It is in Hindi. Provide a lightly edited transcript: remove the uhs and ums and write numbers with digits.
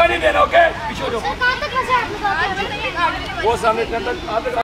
धक्का नहीं देना, ओके? वो सामने